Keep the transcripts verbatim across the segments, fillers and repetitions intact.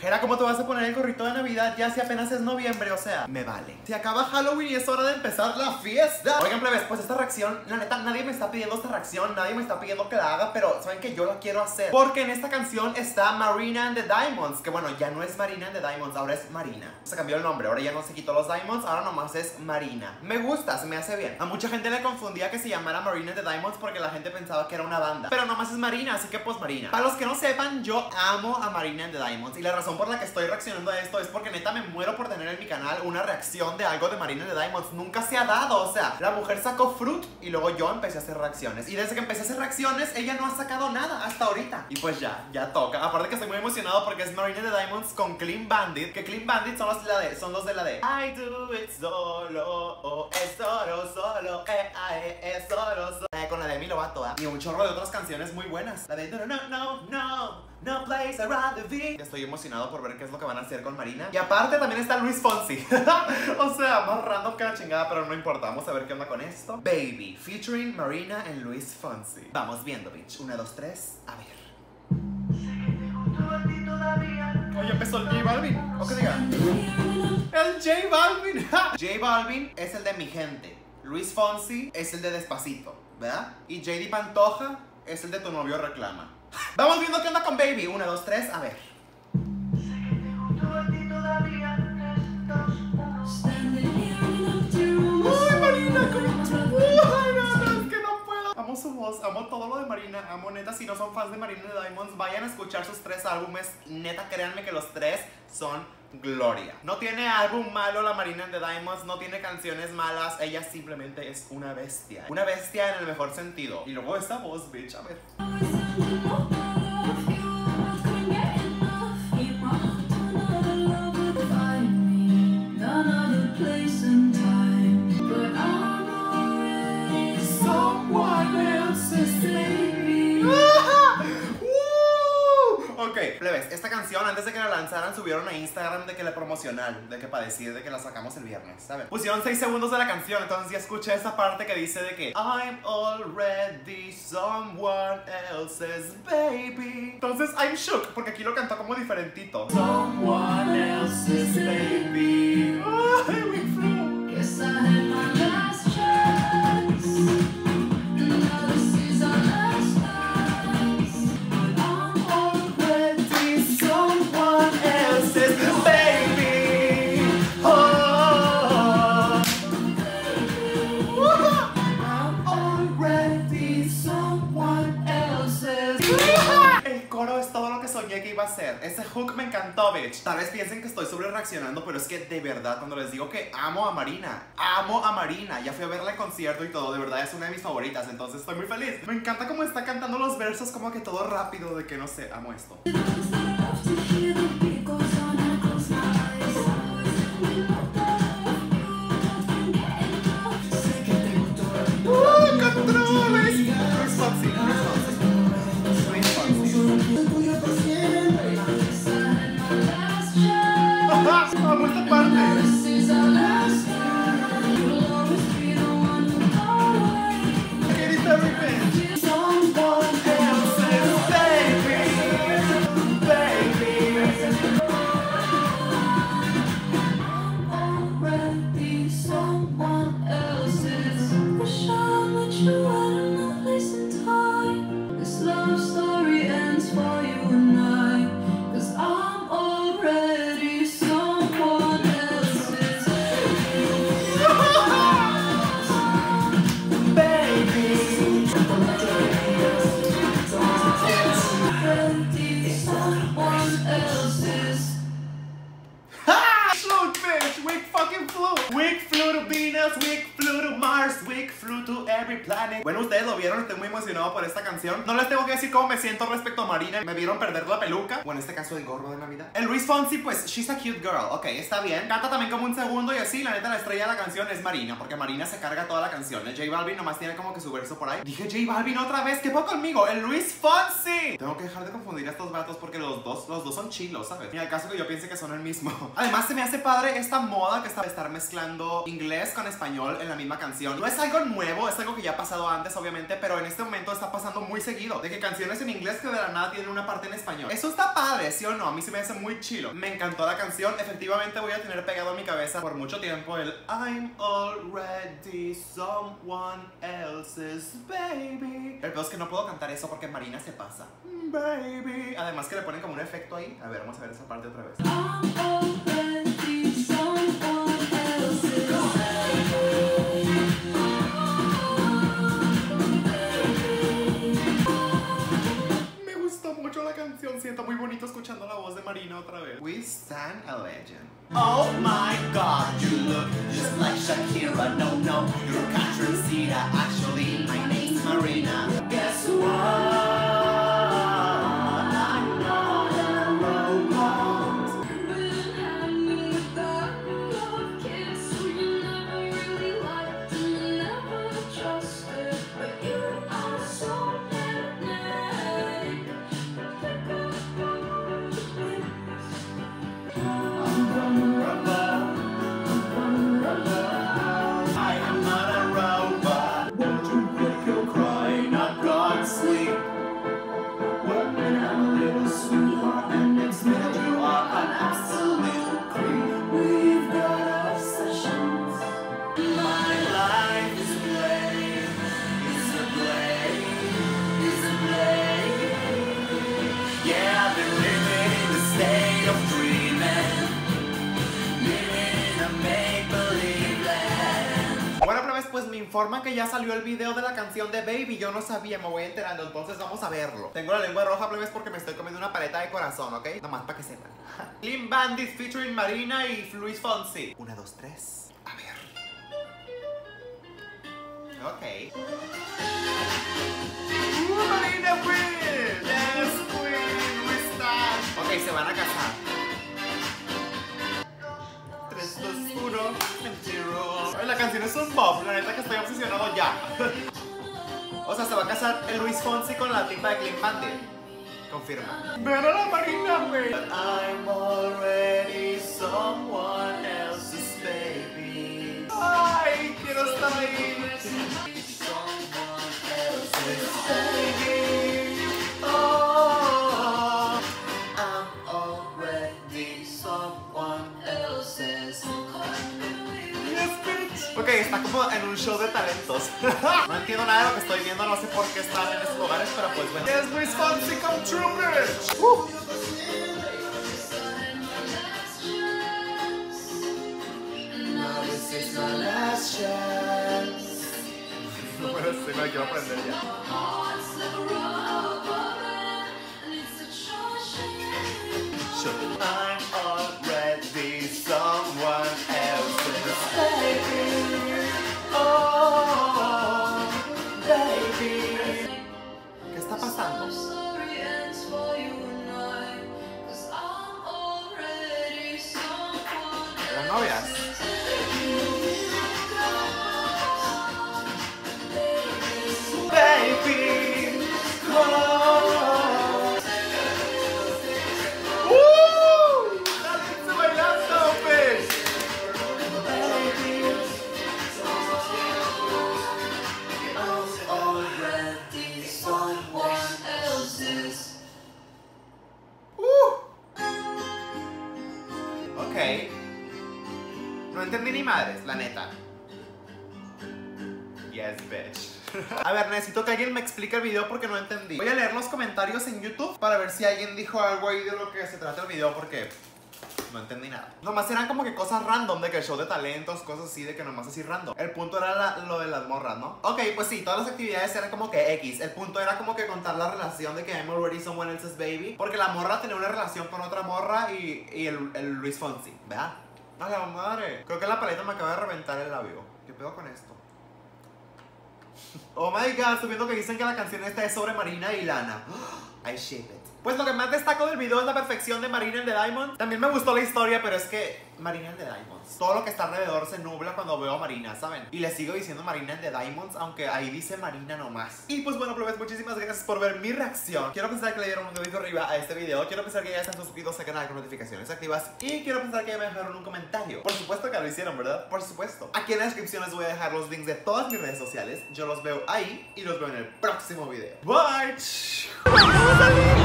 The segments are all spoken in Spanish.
Espera, ¿cómo te vas a poner el gorrito de Navidad ya si apenas es noviembre? O sea, me vale. Se acaba Halloween y es hora de empezar la fiesta. Oigan, plebes, pues esta reacción, la neta, nadie me está pidiendo esta reacción, nadie me está pidiendo que la haga, pero saben que yo la quiero hacer. Porque en esta canción está Marina and the Diamonds, que bueno, ya no es Marina and the Diamonds, ahora es Marina. Se cambió el nombre, ahora ya no se quitó los Diamonds, ahora nomás es Marina. Me gusta, se me hace bien. A mucha gente le confundía que se llamara Marina and the Diamonds porque la gente pensaba que era una banda. Pero nomás es Marina, así que pues Marina. Para los que no sepan, yo amo a Marina and the Diamonds y la razón por la que estoy reaccionando a esto es porque neta me muero por tener en mi canal una reacción de algo de Marina and the Diamonds. Nunca se ha dado, o sea, la mujer sacó Froot y luego yo empecé a hacer reacciones. Y desde que empecé a hacer reacciones, ella no ha sacado nada hasta ahorita. Y pues ya, ya toca. Aparte que estoy muy emocionado porque es Marina and the Diamonds con Clean Bandit. Que Clean Bandit son los de la de, son los de la de I do it solo, oh, es solo, solo, eh, eh, eh, solo, solo. Eh, con la de Amy Lovato, eh. Y un chorro de otras canciones muy buenas. La de no, no, no, no. No place I'd rather be. Estoy emocionado por ver qué es lo que van a hacer con Marina. Y aparte también está Luis Fonsi. O sea, más random que la chingada, pero no importa. Vamos a ver qué onda con esto. Baby, featuring Marina and Luis Fonsi. Vamos viendo, bitch. Una, dos, tres, a ver. Oye, empezó el J Balvin. ¿O qué diga? El J Balvin. J Balvin es el de Mi Gente. Luis Fonsi es el de Despacito, ¿verdad? Y J D Pantoja es el de Tu Novio Reclama. Vamos viendo qué onda con Baby. Una, dos, tres, a ver. ¡Ay, Marina! ¿Cómo? ¡Ay, no, es que no puedo! Amo su voz, amo todo lo de Marina, amo neta. Si no son fans de Marina and the Diamonds, vayan a escuchar sus tres álbumes. Neta, créanme que los tres son gloria. No tiene álbum malo la Marina and the Diamonds, no tiene canciones malas. Ella simplemente es una bestia. Una bestia en el mejor sentido. Y luego esta voz, bitch, a ver. Plebes, esta canción antes de que la lanzaran subieron a Instagram de que la promocional, de que para decir de que la sacamos el viernes, ¿sabes? Pusieron seis segundos de la canción, entonces ya escuché esa parte que dice de que I'm already someone else's baby. Entonces I'm shook, porque aquí lo cantó como diferentito. Someone else's baby. Oh, here we flew. Yes, I had my last chance. Ese hook me encantó, bitch. Tal vez piensen que estoy sobre reaccionando, pero es que de verdad, cuando les digo que amo a Marina, amo a Marina, ya fui a verla en concierto y todo, de verdad es una de mis favoritas, entonces estoy muy feliz. Me encanta cómo está cantando los versos, como que todo rápido, de que no sé, amo esto. Bueno, ustedes lo vieron, estoy muy emocionado por esta canción. No les tengo que decir cómo me siento respecto a Marina. Me vieron perder la peluca, o en este caso el gorro de Navidad. El Luis Fonsi, pues, she's a cute girl. Ok, está bien. Canta también como un segundo y así. La neta, la estrella de la canción es Marina, porque Marina se carga toda la canción. El J Balvin nomás tiene como que su verso por ahí. Dije J Balvin otra vez, ¿qué fue conmigo? El Luis Fonsi. Tengo que dejar de confundir a estos vatos porque los dos, los dos son chilos, ¿sabes? Ni al caso que yo piense que son el mismo. Además, se me hace padre esta moda que está de estar mezclando inglés con español en la misma canción. No es algo nuevo, es algo que ya ya ha pasado antes, obviamente, pero en este momento está pasando muy seguido, de que canciones en inglés que de la nada tienen una parte en español. Eso está padre, ¿sí o no? A mí se me hace muy chilo. Me encantó la canción. Efectivamente voy a tener pegado en mi cabeza por mucho tiempo el I'm already someone else's baby. El peor es que no puedo cantar eso porque Marina se pasa. Baby. Además que le ponen como un efecto ahí. A ver, vamos a ver esa parte otra vez. I'm already someone else's baby. Siento muy bonito escuchando la voz de Marina otra vez. We stand a legend. Oh my god, you look just like Shakira. No, no, you're Catherine Zeta. Actually, my name's Marina. Guess what? I'm not a robot. When I knew that love kiss, you never really liked and never trusted. But you are so magnetic. Informa que ya salió el video de la canción de Baby. Yo no sabía, me voy enterando, entonces vamos a verlo. Tengo la lengua roja, plebes, porque me estoy comiendo una paleta de corazón, ¿ok? Nomás para que sepan. Clean Bandit featuring Marina y Luis Fonsi. Una, dos, tres. A ver. Ok. Uh, Marina win. Yes, win. We stand. Ok, se van a casar. tres, dos, uno, cero. La canción es un bop, la neta que estoy obsesionado ya. O sea, se va a casar el Luis Fonsi con la tipa de Clean Bandit. Confirma. Vean a la Marina, güey. I'm already someone else's baby. Ay, quiero estar ahí. Someone else's baby. Oh, I'm already someone else's baby. Ok, está como en un show de talentos. No entiendo nada de lo que estoy viendo, no sé por qué están en esos lugares, pero pues bueno. Es Luis Fonsi come true, bitch. Uh. No puedo decir, me la quiero aprender ya. No entendí ni madres, la neta. Yes, bitch. A ver, necesito que alguien me explique el video porque no entendí. Voy a leer los comentarios en YouTube para ver si alguien dijo algo ahí de lo que se trata el video porque no entendí nada. Nomás eran como que cosas random, de que el show de talentos, cosas así, de que nomás así random. El punto era la, lo de las morras, ¿no? Ok, pues sí, todas las actividades eran como que X. El punto era como que contar la relación de que I'm already someone else's baby, porque la morra tenía una relación con otra morra y, y el, el Luis Fonsi, ¿verdad? ¡A la madre! Creo que la paleta me acaba de reventar el labio. ¿Qué pedo con esto? Oh my god, estoy viendo que dicen que la canción esta es sobre Marina y Lana. I shape it. Pues lo que más destaco del video es la perfección de Marina and the Diamonds. También me gustó la historia, pero es que Marina and the Diamonds, todo lo que está alrededor se nubla cuando veo a Marina, ¿saben? Y le sigo diciendo Marina and the Diamonds, aunque ahí dice Marina nomás. Y pues bueno, plebes, muchísimas gracias por ver mi reacción. Quiero pensar que le dieron un dedito arriba a este video. Quiero pensar que ya están suscritos al canal con notificaciones activas. Y quiero pensar que ya me dejaron un comentario. Por supuesto que lo hicieron, ¿verdad? Por supuesto. Aquí en la descripción les voy a dejar los links de todas mis redes sociales. Yo los veo ahí y los veo en el próximo video. Bye. ¡Vamos a ver!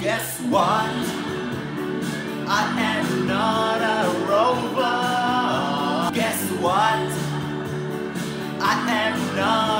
Guess what? I am not a robot. Guess what? I am not.